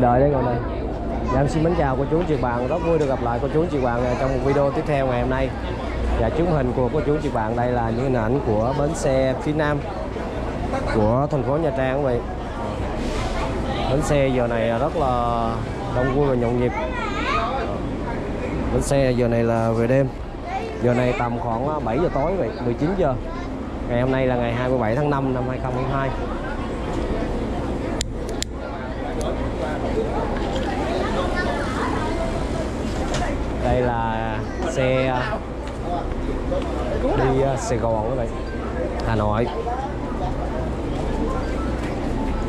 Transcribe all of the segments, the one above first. ngồi đợi đấy, ngồi đợi. Dạ, em xin mến chào cô chú chị bạn, rất vui được gặp lại cô chú chị bạn trong một video tiếp theo ngày hôm nay. Và chứng hình của cô chú chị bạn đây là những hình ảnh của bến xe phía Nam của thành phố Nha Trang quý vị. Bến xe giờ này rất là đông vui và nhộn nhịp. Bến xe giờ này là về đêm. Giờ này tầm khoảng 7 giờ tối vậy, 19 giờ. Ngày hôm nay là ngày 27 tháng 5 năm 2022. Đây là xe đi Sài Gòn các bạn, Hà Nội.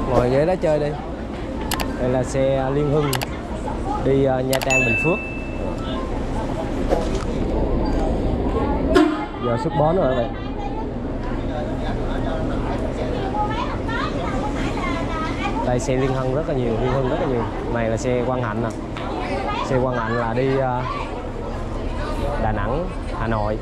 Ngồi ghế đó chơi đi. Đây là xe Liên Hưng đi Nha Trang, Bình Phước. Giờ xuất bến rồi các bạn. Đây xe Liên Hưng rất là nhiều, Liên Hưng rất là nhiều. Này là xe Quang Hạnh nè. Xe Quang Hạnh là đi Đà Nẵng, Hà Nội.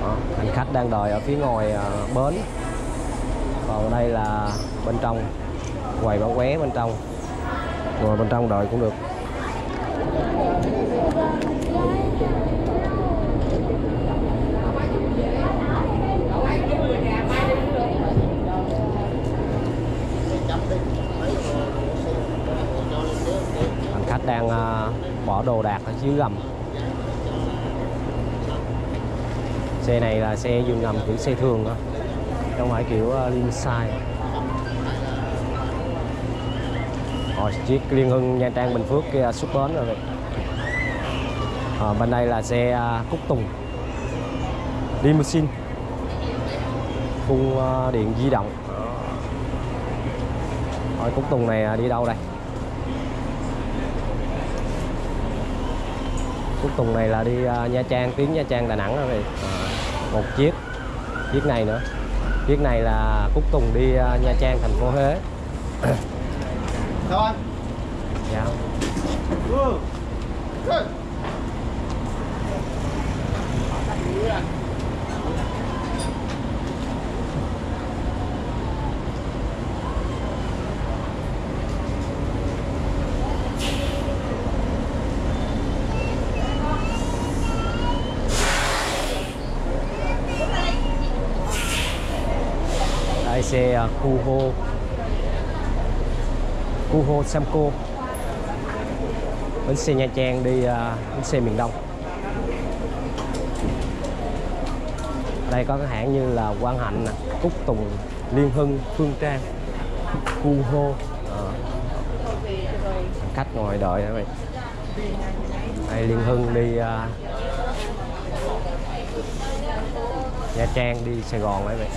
Đó, hành khách đang đợi ở phía ngoài bến. Còn đây là bên trong quầy bán vé, bên trong ngồi bên trong đợi cũng được. Hành khách đang bỏ đồ đạc ở dưới gầm. Xe này là xe giường ngầm, kiểu xe thường thôi, không phải kiểu Linsize. Chiếc Liên Hưng Nha Trang Bình Phước kia xuất bến rồi. Bên đây là xe Cúc Tùng limousine, khung điện di động. Cúc Tùng này đi đâu đây? Cúc Tùng này là đi Nha Trang, tuyến Nha Trang Đà Nẵng rồi. Một chiếc này nữa. Chiếc này là Cúc Tùng đi Nha Trang, thành phố Huế. Sao anh? Dạ. Đây xe Kuho Samco, bến xe Nha Trang đi bến xe miền Đông. Đây có các hãng như là Quang Hạnh, Cúc Tùng, Liên Hưng, Phương Trang, Kuho. Khách ngồi đợi các bạn. Đây Liên Hưng đi Nha Trang, đi Sài Gòn các bạn.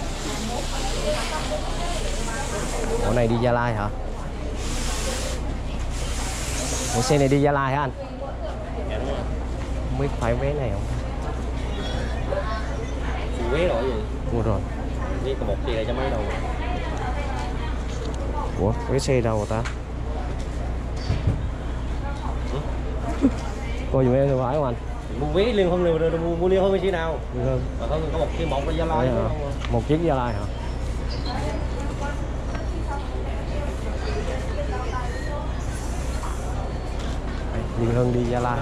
Bộ này đi Gia Lai hả? Bộ xe này đi Gia Lai hả anh? Không biết phải vé này không? Vé rồi gì? Mua rồi. Đi còn một gì lại cho mấy đầu. Ủa, vé xe đâu ta? Coi dùm em được phải không anh? Mua vé Liên Hưng này, mua Liên Hưng cái chi nào? Liên Hưng. Mà thôi có một chiếc một Gia Lai. Một chiếc Gia Lai hả? Liên Hưng đi Gia Lai.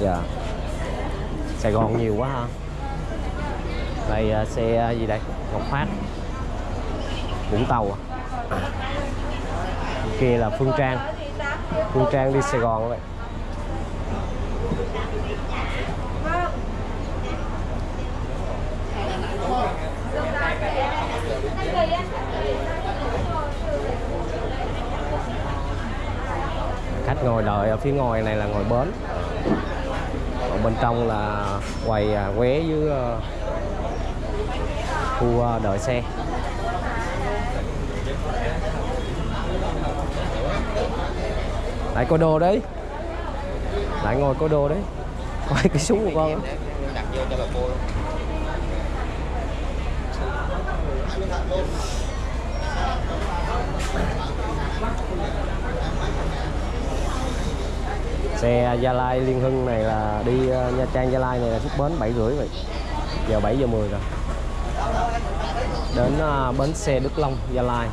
Dạ. Sài Gòn nhiều quá ha. Đây xe gì đây? Ngọc Phát, Vũng Tàu. Kia là Phương Trang. Phương Trang đi Sài Gòn vậy. Khách ngồi đợi ở phía ngoài này là ngồi bến. Còn bên trong là quầy vé với khu đợi xe. Lại coi đồ đấy. Lại ngồi coi đồ đấy. Coi cái súng của con. Đặt vô cho bà cô. Xe Gia Lai Liên Hưng này là đi Nha Trang Gia Lai này là xuất bến 7 rưỡi vậy. Giờ 7 giờ 10 rồi. đến bến xe Đức Long, Gia Lai.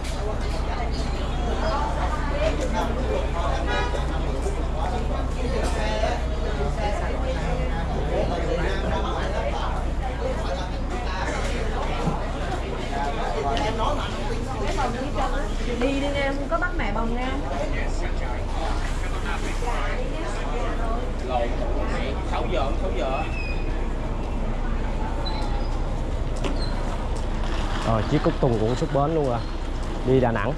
Đi đi em, không có bắt mẹ bồng nha. Lộn 6 giờ, 6 giờ. Rồi chiếc Cúc Tùng cũng xuất bến luôn à. Đi Đà Nẵng.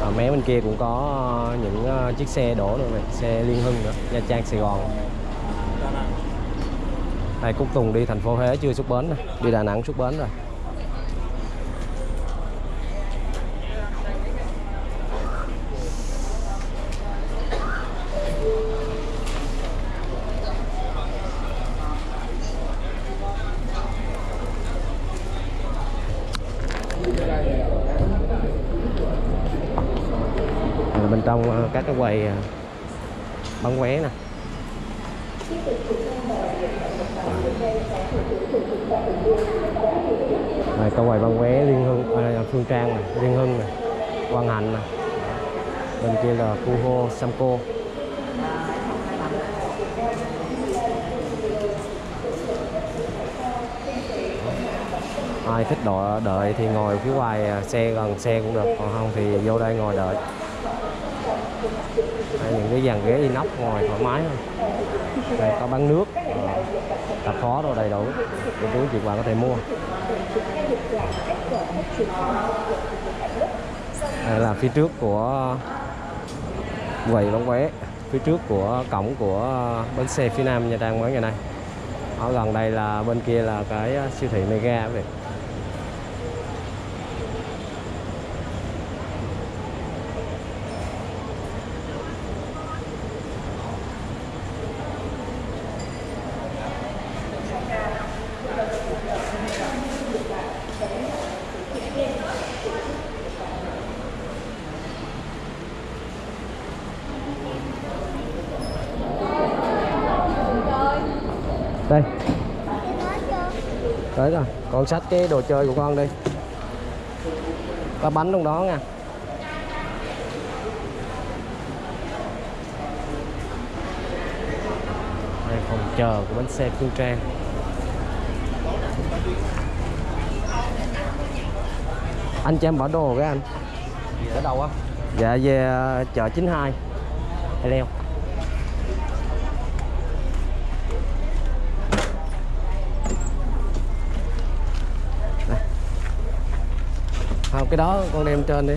Ở mé bên kia cũng có những chiếc xe đổ nữa, xe Liên Hưng nữa, Nha Trang, Sài Gòn. Đây Cúc Tùng đi thành phố Huế chưa xuất bến nè, đi Đà Nẵng xuất bến rồi. Bên trong các cái quầy bán vé nè. Đây có quầy bán vé Liên Hưng, Phương Trang này, Liên Hưng này, Quang Hạnh này. Bên kia là Kuho, Samco. Ai thích đợi thì ngồi phía ngoài xe, gần xe cũng được, còn không thì vô đây ngồi đợi. Đây, những cái dàn ghế inox ngồi thoải mái thôi. Đây có bán nước, tạp hóa đồ đầy đủ, để quý chị bạn có thể mua. Đây là phía trước của quầy bán vé, phía trước của cổng của bến xe phía Nam Nha Trang mới ngày nay. Ở gần đây là bên kia là cái siêu thị Mega vậy. Đây. Tới rồi, con xách cái đồ chơi của con đi. Có bánh trong đó nha. Đây phòng chờ của bến xe Phương Trang. Anh cho em bỏ đồ cái anh. Về ở đâu á? Dạ về chợ 92. Hay leo. Không, cái đó con đem trên đi.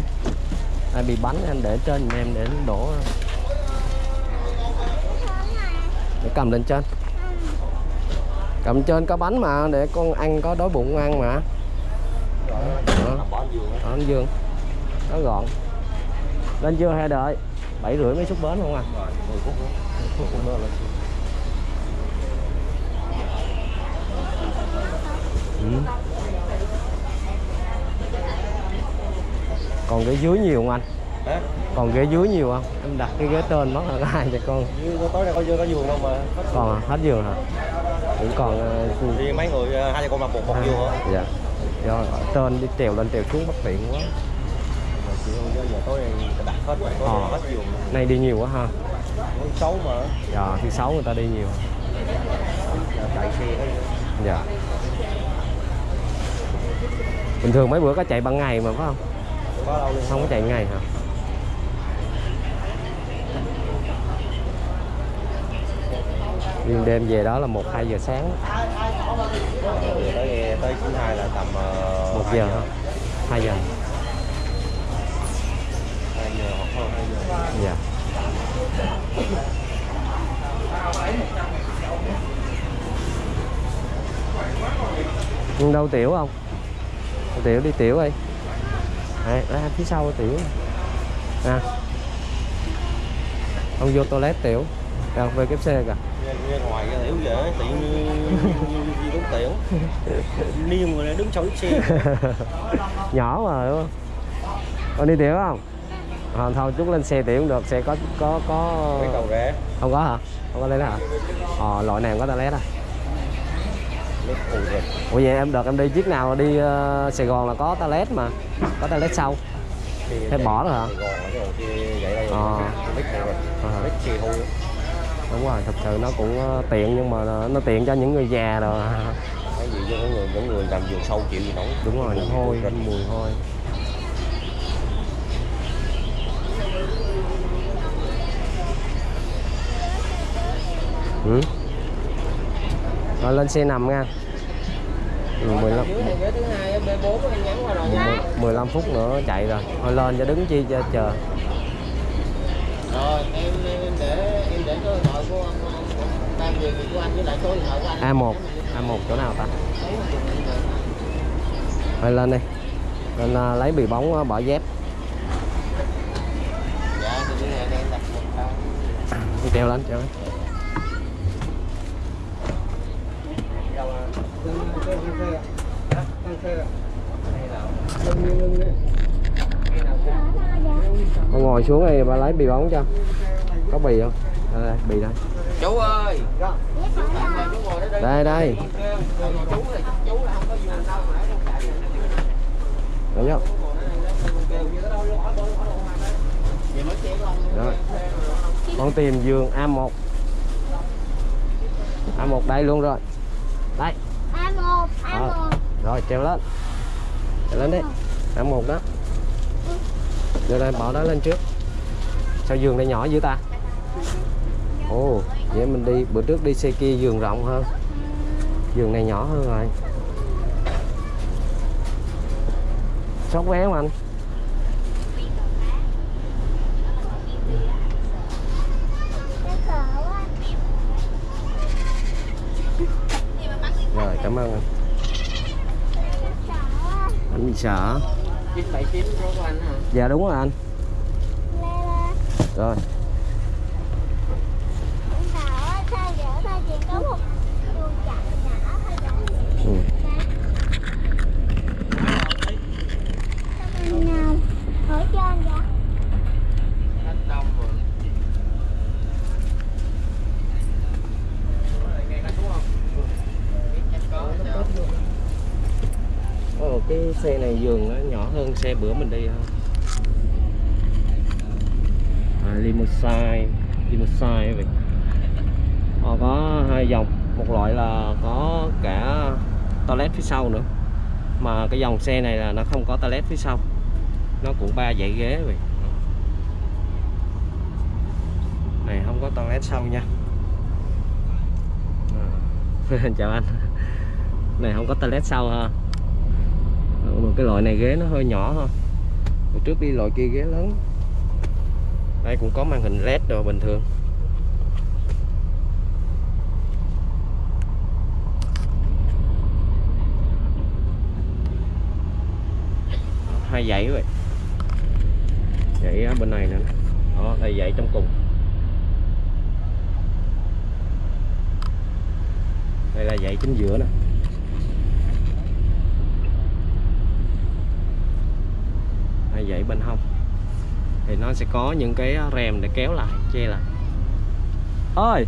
À, bị bánh anh để trên em để đổ. Để cầm lên trên. Cầm trên có bánh mà để con ăn có đói bụng ăn mà. Bỏ anh Dương. Nó gọn. Lên chưa hay đợi? 7 rưỡi mới xuất bến không à? Còn ghế dưới nhiều không anh? Hả? Còn ghế dưới nhiều không? Em đặt cái ghế tên mất là ai cho con. Tối nay có giường không mà. Còn à, hết giường hả? Cũng còn thì mấy người hai con làm một giường hả? Dạ. Do tên đi trèo lên trèo xuống bất tiện quá. Giờ tối nay đặt hết rồi, hết giường. Nay đi nhiều quá ha. Thứ Sáu mà. Dạ, thứ Sáu người ta đi nhiều. Chạy xe thôi. Dạ. Bình thường mấy bữa có chạy ban ngày mà phải không? Không có chạy ngày hả? Đêm đêm về đó là 1-2 giờ sáng. Tới 92 là tầm 1 giờ hả? 2 giờ. 2 giờ hoặc hơn 2 giờ. Dạ. Nhưng đâu tiểu không? Tiểu đi tiểu đi. Đấy, phía sau tiểu à. Ông vô toilet tiểu à, về kép xe kìa. Ngoài ra tiểu dễ tiểu như đúng tiểu. Niêm rồi đứng sau xe. Nhỏ mà đúng không? Con đi tiểu không? Thôi chúng lên xe tiểu cũng được, xe có mấy cầu rẽ. Không có hả? Không có lé hả? Loại này không có toilet à? Ủa vậy em đợt em đi chiếc nào đi Sài Gòn là có toilet mà, có toilet sau. Thế bỏ rồi hả? Đúng rồi, thật sự nó cũng tiện nhưng mà nó tiện cho những người già rồi. Cái gì cho những người làm giường sâu chịu gì nổi. Đúng rồi, mùi hôi. Rồi lên xe nằm nha. 15 phút nữa chạy rồi. Thôi lên cho đứng chi cho chờ. Rồi em để số điện thoại của ông làm việc của anh với lại số điện thoại của anh. A1 chỗ nào ta? Thôi lên đi. Lên lấy bì bóng bỏ dép. Dạ thì cái này em đặt một tao. Treo lên. Con ngồi xuống đây bà lấy bì bóng cho. Có bì không? Đây bì đây. Chú ơi. Đây. Đó. Con tìm giường A1. A1 đây luôn rồi. Đây. A1. Rồi treo lên đi. A1 đó. Đưa đây bỏ đó lên trước. Sao giường này nhỏ dữ ta? Ồ, vậy mình đi bữa trước đi xe kia giường rộng hơn. Giường này nhỏ hơn rồi. Sót vé không anh? Rồi, cảm ơn anh. Anh bị sợ. 979 của anh hả? Dạ đúng rồi anh. Rồi. Cái xe này giường nó nhỏ hơn xe bữa mình đi thôi. Limousine vậy. Có hai dòng, một loại là có cả toilet phía sau nữa, mà cái dòng xe này là nó không có toilet phía sau, nó cũng 3 dãy ghế vậy. Này không có toilet sau nha. Chào anh. Này không có toilet sau ha. Cái loại này ghế nó hơi nhỏ thôi. Hồi trước đi loại kia ghế lớn. Đây cũng có màn hình LED rồi bình thường. Hai dãy vậy. Dãy ở bên này nè. Đó, đây dãy trong cùng. Đây là dãy chính giữa nè. Dãy bên hông thì nó sẽ có những cái rèm để kéo lại, che lại. Ơi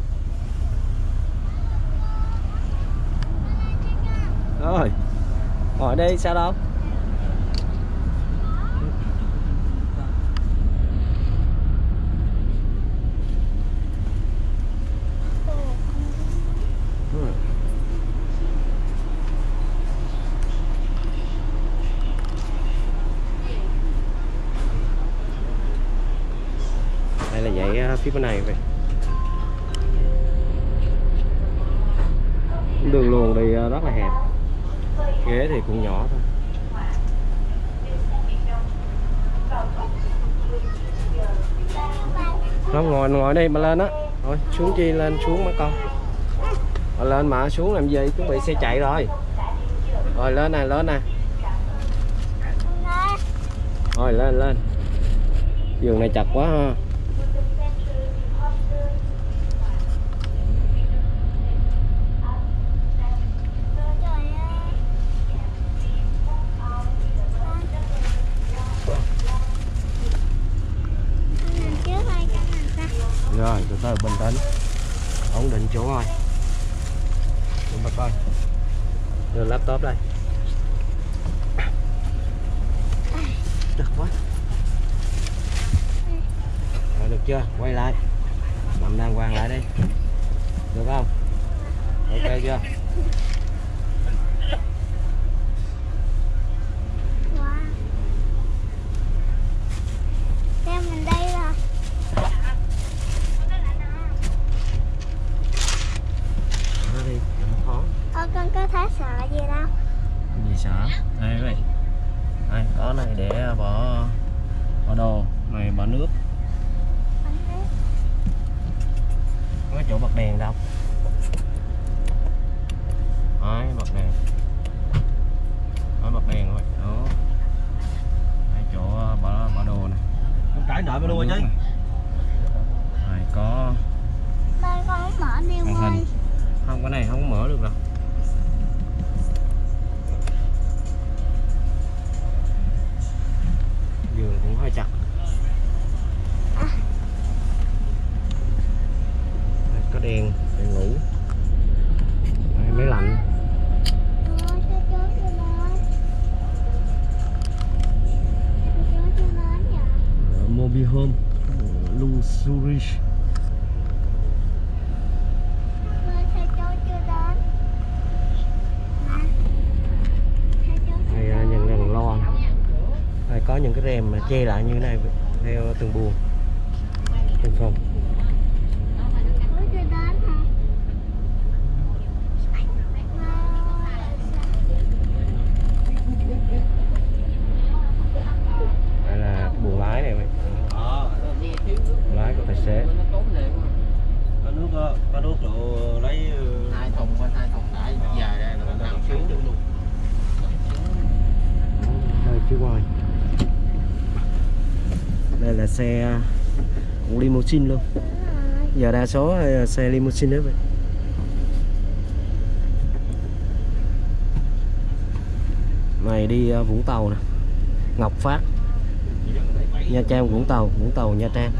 ngồi đi sao đâu. Phía bên này vậy. Đường luồn thì rất là hẹp. Ghế thì cũng nhỏ thôi. Nó ngồi đi mà lên á. Thôi xuống chi lên xuống má con. Rồi lên mà xuống làm gì, chuẩn bị xe chạy rồi. Rồi lên nè. Rồi lên. Giường này chặt quá ha. rồi, bình tĩnh, ổn định chỗ rồi. Chúng ta coi đưa laptop đây. Được quá rồi, được chưa? Quay lại nằm đàng hoàng lại đi, được không? Ok chưa? Con có thấy sợ gì đâu. Gì sợ? Đây, đây có này để bỏ đồ, này bỏ nước. Không có chỗ bật đèn đâu. Đấy, bật đèn. Đấy, bật đèn rồi. Đó. Đây chỗ bỏ đồ này. Con trải đợi bỏ đồ chứ. Rồi có. Đây con không mở đi ơi. Không, cái này không mở được đâu. Giường cũng hơi chặt. Đây, có đèn, đèn ngủ. Đây, máy lạnh. Mobile Home Luxury. Có những cái rèm mà che lại như thế này theo từng buồng, từng phòng. Đây là buồng lái này, lái của tài xế. Có nước đó, có nước rồi lấy hai thùng qua hai thùng đãi dài ra rồi nằm xuống được luôn. Đây phía ngoài. Đây là xe cũng limousine luôn. Giờ đa số xe limousine đấy vậy. Này đi Vũng Tàu nè, Ngọc Phát, Nha Trang, Vũng Tàu, Vũng Tàu, Nha Trang.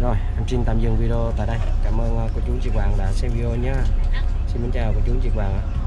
Rồi, em xin tạm dừng video tại đây. Cảm ơn cô chú chị Hoàng đã xem video nhé. Xin kính chào cô chú chị Hoàng ạ.